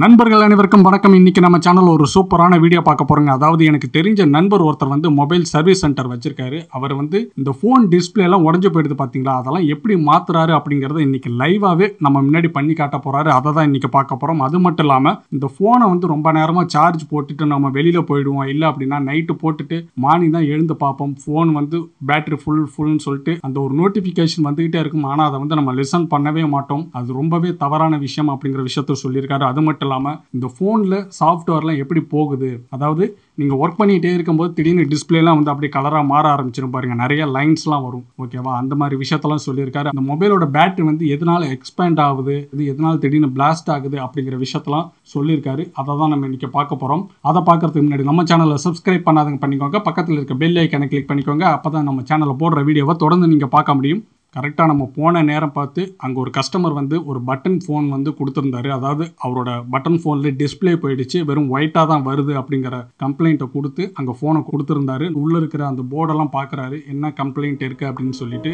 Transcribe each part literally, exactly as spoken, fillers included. நண்பர்கள் அனைவருக்கும் வணக்கம். இன்றைக்கி நம்ம சேனல் ஒரு சூப்பரான வீடியோ பார்க்க போகிறோங்க. அதாவது எனக்கு தெரிஞ்ச நண்பர் ஒருத்தர் வந்து மொபைல் சர்வீஸ் சென்டர் வச்சிருக்காரு. அவர் வந்து இந்த ஃபோன் டிஸ்பிளேலாம் உடஞ்சி போயிடுது பார்த்தீங்களா, அதெல்லாம் எப்படி மாற்றுறாரு அப்படிங்கிறத இன்றைக்கி லைவாகவே நம்ம முன்னாடி பண்ணி காட்ட போகிறாரு. அதை தான் இன்றைக்கி பார்க்க போகிறோம். அது மட்டும் இல்லாமல் இந்த ஃபோனை வந்து ரொம்ப நேரமாக சார்ஜ் போட்டுட்டு நம்ம வெளியில் போயிடுவோம், இல்லை அப்படின்னா நைட்டு போட்டுட்டு மார்னிங் தான் எழுந்து பார்ப்போம். ஃபோன் வந்து பேட்ரி ஃபுல் ஃபுல்னு சொல்லிட்டு அந்த ஒரு நோட்டிஃபிகேஷன் வந்துகிட்டே இருக்கும். ஆனால் அதை வந்து நம்ம லிசன் பண்ணவே மாட்டோம். அது ரொம்பவே தவறான விஷயம் அப்படிங்கிற விஷயத்த சொல்லியிருக்காரு. அது மட்டும் இல்லாமல் இந்த ஃபோனில் சாஃப்ட்வேர்லாம் எப்படி போகுது, அதாவது நீங்கள் ஒர்க் பண்ணிகிட்டே இருக்கும்போது திடீர்னு டிஸ்பிளேலாம் வந்து அப்படியே கலராக மாற ஆரம்பிச்சிடும் பாருங்கள், நிறைய லைன்ஸ்லாம் வரும். ஓகேவா, அந்த மாதிரி விஷயத்தெல்லாம் சொல்லியிருக்காரு. அந்த மொபைலோட பேட்ரி வந்து எதனால் எக்ஸ்பேண்ட் ஆகுது, இது எதனால் திடீர்னு பிளாஸ்ட் ஆகுது அப்படிங்கிற விஷயத்தெல்லாம் சொல்லியிருக்காரு. அதை தான் நம்ம இன்றைக்கி பார்க்க போகிறோம். அதை பார்க்குறதுக்கு முன்னாடி நம்ம சேனலை சப்ஸ்கிரைப் பண்ணாதங்க பண்ணிக்கோங்க, பக்கத்தில் இருக்க பெல் ஐக்கனை கிளிக் பண்ணிக்கோங்க. அப்போ தான் நம்ம சேனலில் போடுற வீடியோவை தொடர்ந்து நீங்கள் பார்க்க முடியும். கரெக்டாக நம்ம போன நேரம் பார்த்து அங்கே ஒரு கஸ்டமர் வந்து ஒரு பட்டன் ஃபோன் வந்து கொடுத்துருந்தாரு. அதாவது அவரோட பட்டன் ஃபோனில் டிஸ்பிளே போயிடுச்சு, வெறும் ஒயிட்டாக தான் வருது அப்படிங்கிற கம்ப்ளைண்ட்டை கொடுத்து அங்கே ஃபோனை கொடுத்துருந்தாரு. உள்ளே இருக்கிற அந்த போர்டெல்லாம் பார்க்குறாரு என்ன கம்ப்ளைண்ட் இருக்குது அப்படின்னு சொல்லிட்டு.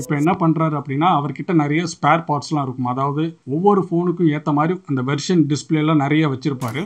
இப்போ என்ன பண்ணுறாரு அப்படின்னா, அவர்கிட்ட நிறைய ஸ்பேர் பார்ட்ஸ்லாம் இருக்கும். அதாவது ஒவ்வொரு ஃபோனுக்கும் ஏற்ற மாதிரி அந்த வெர்ஷன் டிஸ்பிளேலாம் நிறைய வச்சுருப்பாரு.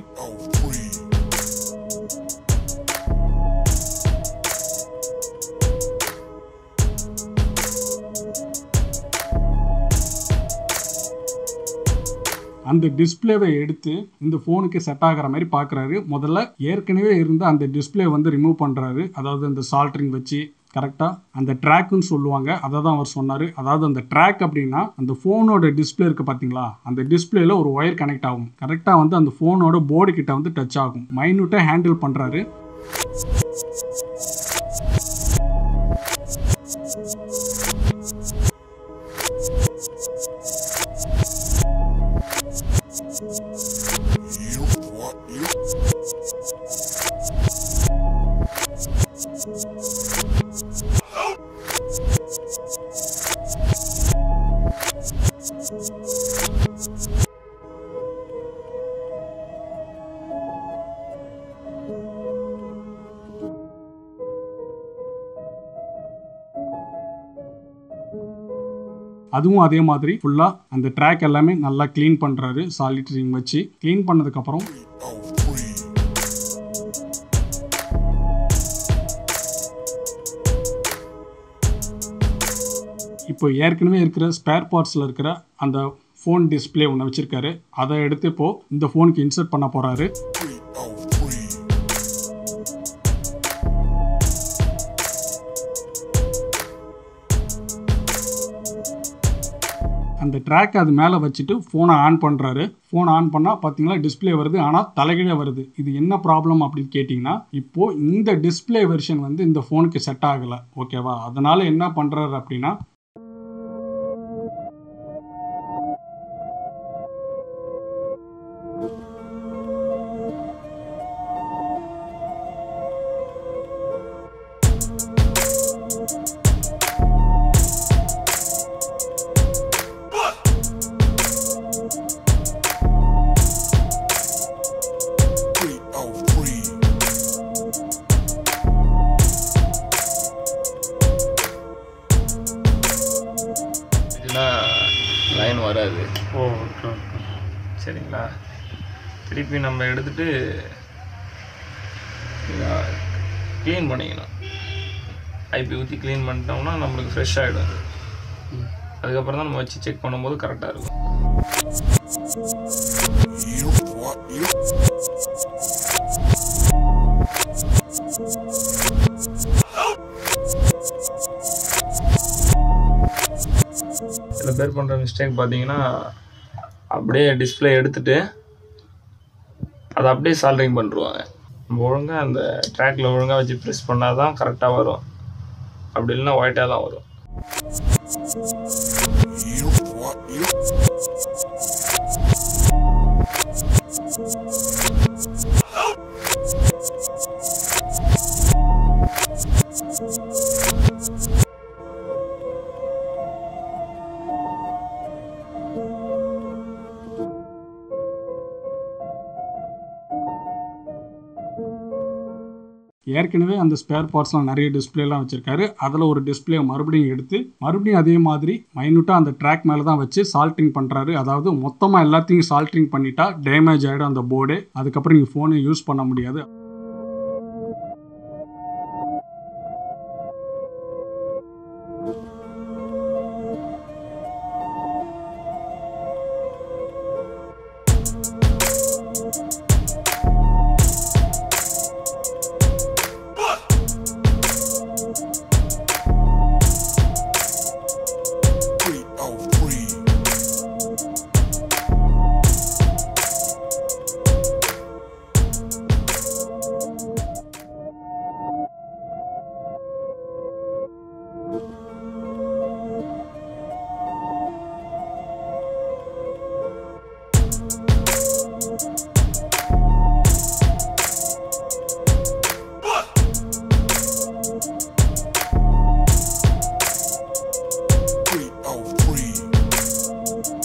அந்த டிஸ்பிளேவை எடுத்து இந்த ஃபோனுக்கு செட் ஆகிற மாதிரி பார்க்குறாரு. முதல்ல ஏற்கனவே இருந்த அந்த டிஸ்பிளே வந்து ரிமூவ் பண்ணுறாரு. அதாவது அந்த சால்ட்ரிங் வச்சு கரெக்டாக அந்த ட்ராக்குன்னு சொல்லுவாங்க, அதை தான் அவர் சொன்னார். அதாவது அந்த ட்ராக் அப்படின்னா அந்த ஃபோனோட டிஸ்பிளே இருக்குது பார்த்தீங்களா, அந்த டிஸ்பிளேயில் ஒரு ஒயர் கனெக்ட் ஆகும், கரெக்டாக வந்து அந்த ஃபோனோட போர்டு கிட்ட வந்து டச் ஆகும். மைன்யூட்டாக ஹேண்டில் பண்ணுறாரு. அதுவும் அதே மாதிரி ஃபுல்லாக அந்த ட்ராக் எல்லாமே நல்லா க்ளீன் பண்ணுறாரு சாலிட்ரிங் வச்சு. க்ளீன் பண்ணதுக்கப்புறம் இப்போ ஏற்கனவே இருக்கிற ஸ்பேர் பார்ட்ஸில் இருக்கிற அந்த ஃபோன் டிஸ்பிளே ஒன்று வச்சுருக்காரு. அதை எடுத்து இப்போது இந்த ஃபோனுக்கு இன்சர்ட் பண்ண போகிறாரு. அந்த ட்ராக் அது மேலே வச்சுட்டு ஃபோனை ஆன் பண்ணுறாரு. ஃபோன் ஆன் பண்ணால் பார்த்தீங்களா டிஸ்பிளே வருது, ஆனால் தலைகீழே வருது. இது என்ன ப்ராப்ளம் அப்படின்னு கேட்டிங்கன்னா, இப்போது இந்த டிஸ்பிளே வெர்ஷன் வந்து இந்த ஃபோனுக்கு செட் ஆகலை. ஓகேவா, அதனால் என்ன பண்ணுறாரு அப்படின்னா, லைன் வராது. ஓ ஓகே ஓகே, சரிங்களா. திருப்பி நம்ம எடுத்துகிட்டு க்ளீன் பண்ணிக்கணும். ஐபி ஊற்றி க்ளீன் பண்ணிட்டோம்னா நம்மளுக்கு ஃப்ரெஷ் ஆகிடும். அது அதுக்கப்புறம் தான் நம்ம வச்சு செக் பண்ணும்போது கரெக்டாக இருக்கும். சில பேர் பண்ணுற மிஸ்டேக் பார்த்தீங்கன்னா, அப்படியே டிஸ்பிளே எடுத்துகிட்டு அதை அப்படியே சால்ட்ரிங் பண்ணிடுவாங்க. நம்ம ஒழுங்காக அந்த ட்ராக்கில் ஒழுங்காக வச்சு ப்ரெஸ் பண்ணால் தான் கரெக்டாக வரும். அப்படி இல்லைன்னா ஒயிட்டாக தான் வரும். ஏற்கனவே அந்த ஸ்பேர் பார்ட்ஸ்லாம் நிறைய டிஸ்ப்ளேலாம் வச்சிருக்காரு. அதில் ஒரு டிஸ்பிளே மறுபடியும் எடுத்து மறுபடியும் அதே மாதிரி மைனூட்டாக அந்த ட்ராக் மேலே தான் வச்சு சால்ட்ரிங் பண்ணுறாரு. அதாவது மொத்தமாக எல்லாத்தையும் சால்ட்ரிங் பண்ணிட்டா டேமேஜ் ஆகிடும் அந்த போர்டு. அதுக்கப்புறம் நீங்கள் ஃபோனை யூஸ் பண்ண முடியாது.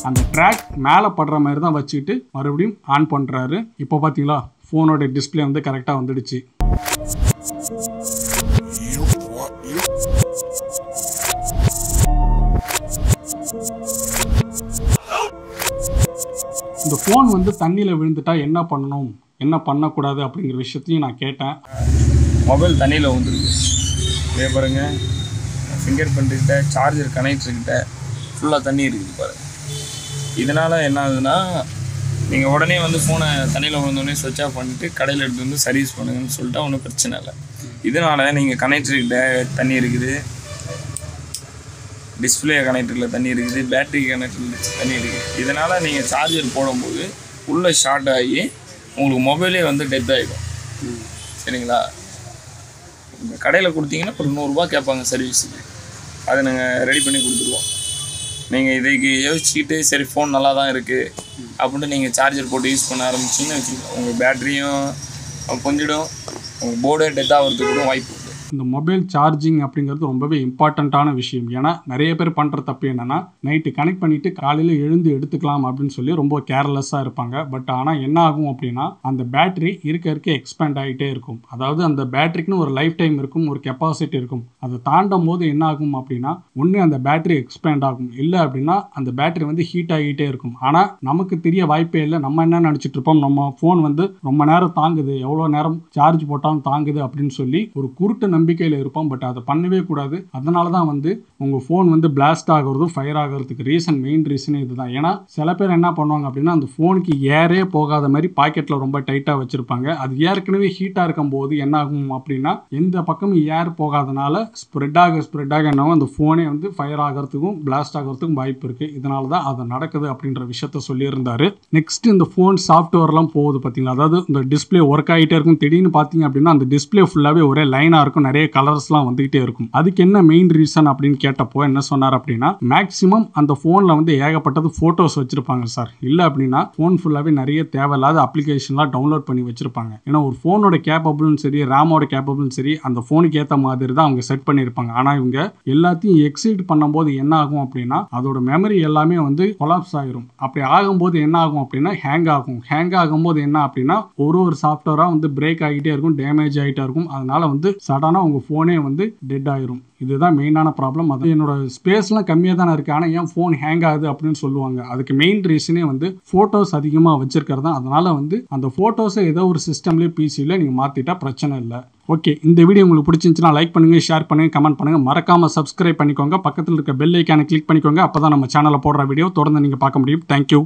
அந்த ட்ராக் மேலே படுற மாதிரி தான் வச்சுக்கிட்டு மறுபடியும் ஆன் பண்ணுறாரு. இப்போ பார்த்தீங்களா ஃபோனோட டிஸ்பிளே வந்து கரெக்டாக வந்துடுச்சு. இந்த ஃபோன் வந்து தண்ணியில் விழுந்துட்டா என்ன பண்ணணும் என்ன பண்ணக்கூடாது அப்படிங்கிற விஷயத்தையும் நான் கேட்டேன். மொபைல் தண்ணியில் வந்துருக்கு இதே பாருங்க, ஃபிங்கர் பிரிண்ட்டுக்கிட்ட சார்ஜர் கனெக்ட்ருக்கிட்ட ஃபுல்லாக தண்ணி இருக்குது பாருங்கள். இதனால் என்ன ஆகுதுன்னா, நீங்கள் உடனே வந்து ஃபோனை தண்ணியில் விழுந்தோடனே ஸ்விட்ச் ஆஃப் பண்ணிவிட்டு கடையில் எடுத்து வந்து சர்வீஸ் பண்ணுங்கன்னு சொல்லிட்டா ஒன்றும் பிரச்சனை இல்லை. இதனால் நீங்கள் கனெக்டர்கிட்ட தண்ணி இருக்குது, டிஸ்பிளே கனெக்டரில் தண்ணி இருக்குது, பேட்டரி கனெக்டரில் தண்ணி இருக்குது. இதனால் நீங்கள் சார்ஜர் போடும்போது உள்ளே ஷார்ட் ஆகி உங்களுக்கு மொபைலே வந்து டெத் ஆகிடும். சரிங்களா, நீங்கள் கடையில் கொடுத்தீங்கன்னா ஒரு நூறுரூவா கேட்பாங்க சர்வீஸுக்கு, அதை நாங்கள் ரெடி பண்ணி கொடுத்துருவோம். நீங்கள் இதுக்கு யோசிச்சுக்கிட்டு சரி ஃபோன் நல்லா தான் இருக்குது அப்படின்ட்டு நீங்கள் சார்ஜர் போட்டு யூஸ் பண்ண ஆரம்பிச்சிங்கன்னு வச்சுக்கோங்க, உங்கள் பேட்டரியும் கொஞ்சிடும், உங்கள் போர்டே டெத் ஆகிறதுக்கு கூட வாய்ப்பு இருக்குது. இந்த மொபைல் சார்ஜிங் அப்படிங்கிறது ரொம்பவே இம்பார்ட்டண்ட்டான விஷயம். ஏன்னா நிறைய பேர் பண்ணுற தப்பு என்னென்னா, நைட்டு கனெக்ட் பண்ணிவிட்டு காலையில் எழுந்து எடுத்துக்கலாம் அப்படின்னு சொல்லி ரொம்ப கேர்லெஸ்ஸாக இருப்பாங்க. பட் ஆனால் என்ன ஆகும் அப்படின்னா, அந்த பேட்டரி இருக்க இருக்க எக்ஸ்பேண்ட் ஆகிட்டே இருக்கும். அதாவது அந்த பேட்டரிக்குன்னு ஒரு லைஃப் டைம் இருக்கும், ஒரு கெப்பாசிட்டி இருக்கும். அதை தாண்டும் போது என்ன ஆகும் அப்படின்னா, ஒன்று அந்த பேட்டரி எக்ஸ்பேண்ட் ஆகும், இல்லை அப்படின்னா அந்த பேட்டரி வந்து ஹீட் ஆகிட்டே இருக்கும். ஆனால் நமக்கு தெரிய வாய்ப்பே இல்லை. நம்ம என்ன நினச்சிட்டு இருப்போம், நம்ம ஃபோன் வந்து ரொம்ப நேரம் தாங்குது, எவ்வளோ நேரம் சார்ஜ் போட்டாலும் தாங்குது அப்படின்னு சொல்லி ஒரு குருட்டு நம்பிக்கையில் இருப்போம். பட் அதை பண்ணவே கூடாது. அதனால தான் வந்து உங்கள் ஃபோன் வந்து பிளாஸ்ட் ஆகிறதும் ஃபயர் ஆகிறதுக்கு ரீசன் மெயின் ரீசனே இதுதான். ஏன்னா சில பேர் என்ன பண்ணுவாங்க அப்படின்னா, அந்த ஃபோனுக்கு ஏரே போகாத மாதிரி பாக்கெட்டில் ரொம்ப டைட்டாக வச்சுருப்பாங்க. அது ஏற்கனவே ஹீட்டாக இருக்கும் போது என்ன ஆகும் அப்படின்னா, எந்த பக்கமும் ஏர் போகாதனால ஸ்ப்ரெட் ஆக ஸ்ப்ரெட் ஆக என்ன அந்த ஃபோனே வந்து ஃபயர் ஆகிறதுக்கும் பிளாஸ்ட் ஆகிறதுக்கும் வாய்ப்பு இருக்குது. இதனால தான் அது நடக்குது அப்படின்ற விஷயத்த சொல்லியிருந்தாரு. நெக்ஸ்ட் இந்த ஃபோன் சாஃப்ட்வேர்லாம் போகுது பார்த்தீங்களா, அதாவது இந்த டிஸ்பிளே ஒர்க் ஆகிட்டே இருக்கும். திடீர்னு பார்த்தீங்க அப்படின்னா அந்த டிஸ்பிளே ஃபுல்லாகவே ஒரே லைனாக இருக்கும், நிறைய கலர்ஸ்லாம் வந்துகிட்டே இருக்கும். அதுக்கு என்ன மெயின் ரீசன் அப்படின்னு கேட்டப்போ என்ன சொன்னார் அப்படின்னா, மேக்ஸிமம் அந்த ஃபோனில் வந்து ஏகப்பட்டது ஃபோட்டோஸ் வச்சுருப்பாங்க சார். இல்லை அப்படின்னா ஃபோன் ஃபுல்லாகவே நிறைய தேவையில்லாத அப்ளிகேஷன்லாம் டவுன்லோட் பண்ணி வச்சுருப்பாங்க. ஏன்னா ஒரு ஃபோனோட கேப்பபிளும் சரி, ரேமோட கேப்பபிளும் சரி, அந்த ஃபோனுக்கு ஏற்ற மாதிரி தான் அவங்க செட் பண்ணியிருப்பாங்க. ஆனால் இவங்க எல்லாத்தையும் எக்ஸீட் பண்ணும்போது என்ன ஆகும் அப்படின்னா, அதோட மெமரி எல்லாமே வந்து கொலாப்ஸ் ஆகிரும். அப்படி ஆகும்போது என்ன ஆகும் அப்படின்னா ஹேங் ஆகும். ஹேங் ஆகும்போது என்ன அப்படின்னா ஒரு ஒரு சாஃப்ட்வேராக வந்து பிரேக் ஆகிட்டே இருக்கும், டேமேஜ் ஆகிட்டே இருக்கும். அதனால வந்து சடனாக உங்க போனே வந்து டெட் ஆயிரும். இதுதான் மெயினான ப்ராப்ளம். அது என்னோட ஸ்பேஸ்லாம் கம்மியாக தானே இருக்குது, ஆனால் ஏன் ஃபோன் ஹேங் ஆகுது அப்படின்னு சொல்லுவாங்க. அதுக்கு மெயின் ரீசனே வந்து ஃபோட்டோஸ் அதிகமாக வச்சிருக்கிறது தான். அதனால் வந்து அந்த ஃபோட்டோஸை ஏதோ ஒரு சிஸ்டம்லேயே பிசியில் நீங்கள் மாற்றிட்டா பிரச்சனை இல்லை. ஓகே, இந்த வீடியோ உங்களுக்கு பிடிச்சிருந்துச்சுன்னா லைக் பண்ணுங்கள், ஷேர் பண்ணுங்கள், கமெண்ட் பண்ணுங்கள். மறக்காமல் சப்ஸ்கிரைப் பண்ணிக்கோங்க, பக்கத்தில் இருக்க பெல் ஐக்கானை கிளிக் பண்ணிக்கோங்க. அப்போ தான் நம்ம சேனலில் போடுற வீடியோ தொடர்ந்து நீங்கள் பார்க்க முடியும். தேங்க்யூ.